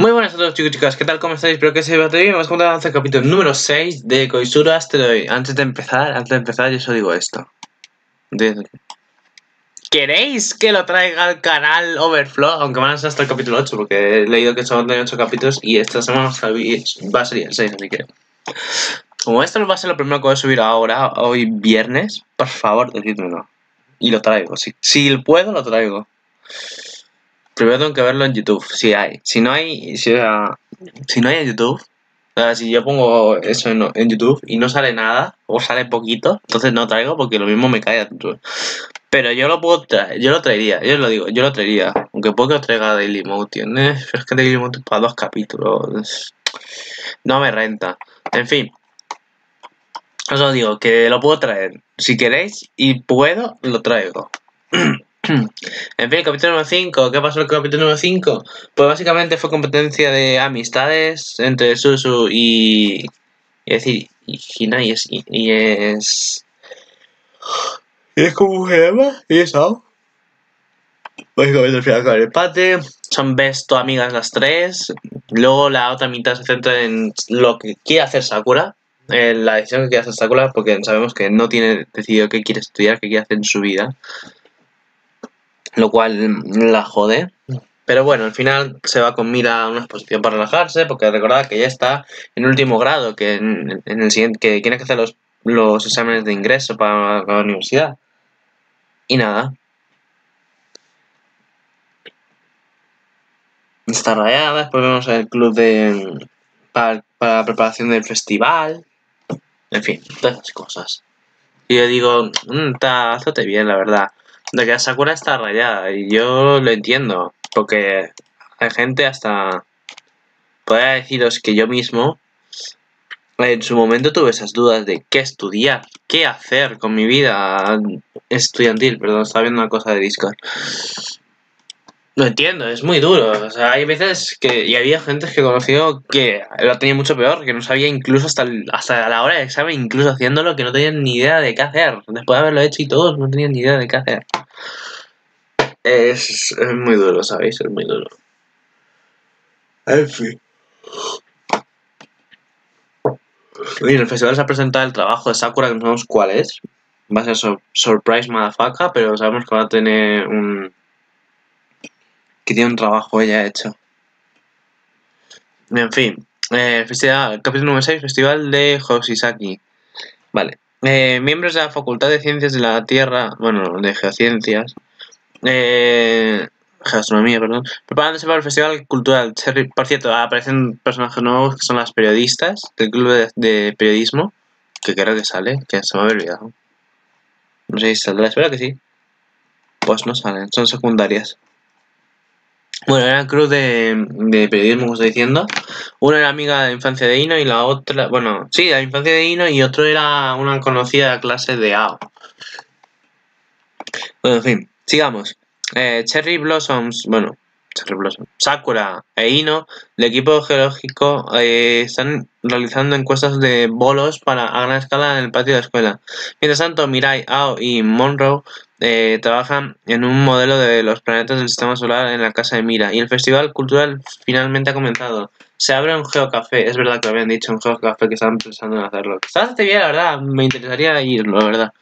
Muy buenas a todos, chicos y chicas, ¿qué tal? ¿Cómo estáis? Espero que se vea todo bien. Vamos a contar el capítulo número 6 de Koizuru Asteroid. Antes de empezar, yo os digo esto. ¿Queréis que lo traiga al canal Overflow? Aunque van a ser hasta el capítulo 8, porque he leído que son 8 capítulos y esta semana va a salir el 6, así que... Como esto va a ser lo primero que voy a subir ahora, hoy viernes, por favor, decídmelo. Y lo traigo, si puedo, lo traigo. Primero tengo que verlo en YouTube, si hay. Si no hay en YouTube, o sea, si yo pongo eso en YouTube y no sale nada, o sale poquito, entonces no traigo porque lo mismo me cae a YouTube. Pero yo lo puedo traer, yo lo traería, yo os lo digo, yo lo traería. Aunque puedo que lo traiga Dailymotion, pero es que Dailymotion para 2 capítulos no me renta. En fin, os lo digo, que lo puedo traer. Si queréis y puedo, lo traigo. En fin, el capítulo número 5, ¿qué pasó en el capítulo número 5? Pues básicamente fue competencia de amistades entre Susu y... Es decir, y Hino ¿Y es como se llama? ¿Y es Ao? Básicamente al final con el empate. Son best amigas las tres. Luego la otra mitad se centra en lo que quiere hacer Sakura. La decisión que quiere hacer Sakura, porque sabemos que no tiene decidido qué quiere estudiar, qué quiere hacer en su vida. Lo cual la jode. Pero bueno, al final se va con Mira a una exposición para relajarse. Porque recordad que ya está en último grado. Que en el siguiente que tiene que hacer los exámenes de ingreso para la universidad. Y nada. Está rayada. Después vemos el club para la preparación del festival. En fin, todas esas cosas. Y yo digo, hazte bien, la verdad. De que Sakura está rayada, y yo lo entiendo, porque hay gente hasta... Podría deciros que yo mismo, en su momento tuve esas dudas de qué estudiar, qué hacer con mi vida estudiantil. Perdón, estaba viendo una cosa de Discord. Lo entiendo, es muy duro. O sea, hay veces que... Y había gente que he conocido que lo tenía mucho peor, que no sabía incluso hasta la hora del examen, incluso haciéndolo, que no tenían ni idea de qué hacer. Después de haberlo hecho y todos no tenían ni idea de qué hacer. Es muy duro, ¿sabéis? Es muy duro. En fin. Y en el festival se ha presentado el trabajo de Sakura, que no sabemos cuál es. Va a ser Surprise Motherfucker, pero sabemos que va a tener un... Que tiene un trabajo ella hecho. En fin. Festival, capítulo número 6. Festival de Hoshizaki. Vale. Miembros de la Facultad de Ciencias de la Tierra. Bueno, de Geociencias. Geoastronomía, perdón. Preparándose para el Festival Cultural. Por cierto, aparecen personajes nuevos que son las periodistas del Club de Periodismo. Que creo que sale. Que se me había olvidado. No sé si saldrá. Espero que sí. Pues no salen. Son secundarias. Bueno, era el club de periodismo, como estoy diciendo. Una era amiga de la infancia de Ino y la otra... Bueno, sí, de la infancia de Ino y otro era una conocida de la clase de Ao. Bueno, en fin, sigamos. Cherry Blossom, Sakura e Ino, el equipo geológico, están realizando encuestas de bolos a gran escala en el patio de la escuela. Mientras tanto, Mirai, Ao y Monroe... trabajan en un modelo de los planetas del sistema solar en la casa de Mira. Y el festival cultural finalmente ha comenzado. Se abre un geocafé. Es verdad que lo habían dicho, un geocafé que estaban pensando en hacerlo. Está bastante bien, la verdad. Me interesaría irlo, la verdad.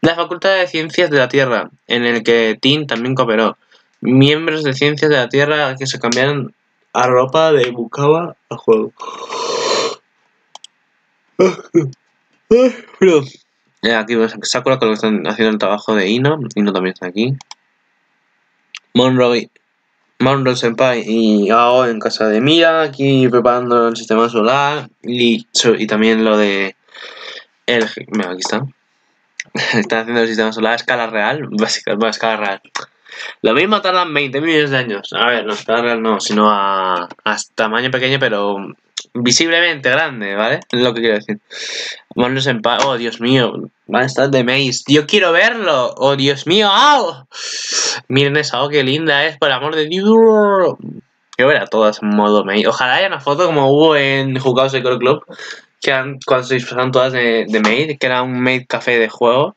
La Facultad de Ciencias de la Tierra, en el que Tim también cooperó. Miembros de Ciencias de la Tierra que se cambiaron a ropa de Bukawa al juego. Aquí vemos a Sakura con lo que están haciendo el trabajo de Ino. Ino también está aquí. Monroe Senpai y Ao en casa de Mira. Aquí preparando el sistema solar. Y también lo de... Mira, aquí está. Están haciendo el sistema solar a escala real. Básicamente a escala real. Lo mismo tardan 20 millones de años. A ver, no a escala real no, sino a tamaño pequeño, pero es visiblemente grande, ¿vale? Es lo que quiero decir. Vámonos en paz. Oh, Dios mío. Van a estar de Maze. Yo quiero verlo. Oh, Dios mío. ¡Ao! Miren esa. Oh, qué linda es. Por amor de Dios. Quiero ver a todas en modo Maze. Ojalá haya una foto como hubo en Jugaos de Core Club. Que eran cuando se disfrazaron todas de Maze. Que era un Maze café de juego.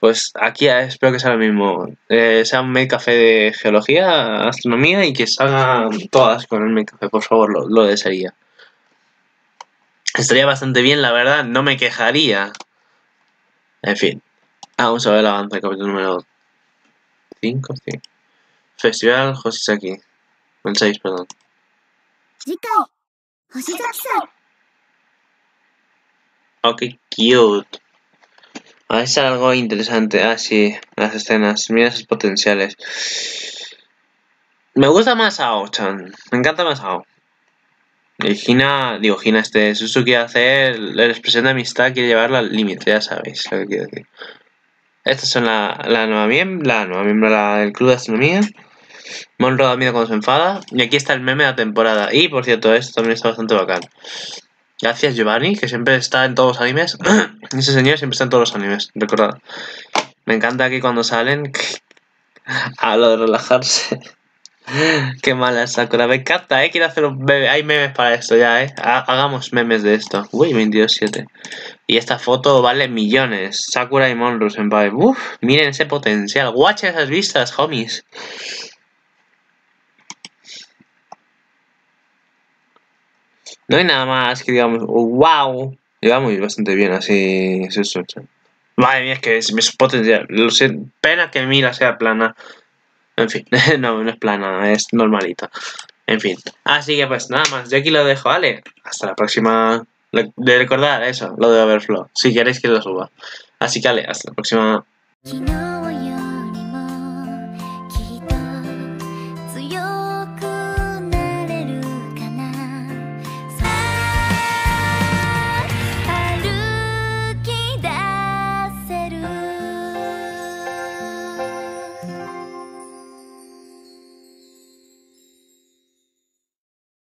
Pues aquí espero que sea lo mismo. Sea un Maid Café de geología, astronomía y que salgan todas con el Maid Café, por favor, lo desearía. Estaría bastante bien, la verdad, no me quejaría. En fin. Vamos a ver el avance del capítulo número 5, sí. Festival Hoshizaki. El 6, perdón. Oh, qué cute. Ah, es algo interesante. Ah, sí. Las escenas. Mira sus potenciales. Me gusta más Ao-chan. Me encanta más Ao. Y Hina... Digo, Hina Suzuki hace... La expresión de amistad quiere llevarla al límite. Ya sabéis lo que quiero decir. Estas son la nueva miembro. La nueva miembro del club de astronomía. Monroe da miedo cuando se enfada. Y aquí está el meme de la temporada. Y, por cierto, esto también está bastante bacán. Gracias Giovanni, que siempre está en todos los animes. Ese señor siempre está en todos los animes, recordad. Me encanta que cuando salen... Hablo de relajarse. Qué mala Sakura. Me encanta, quiero hacer un meme. Hay memes para esto ya, Hagamos memes de esto. Uy, 22.7. Y esta foto vale millones. Sakura y Monroe senpai. Uf, miren ese potencial. Guachen esas vistas, homies. No hay nada más que digamos, oh, wow. Lleva muy bastante bien así. Madre mía, es que es potencial. Lo sé, pena que Mira sea plana. En fin, no es plana, es normalita. En fin. Así que pues nada más, yo aquí lo dejo, ¿vale? Hasta la próxima. De recordar eso, lo de Overflow. Si queréis que lo suba. Así que, vale, hasta la próxima.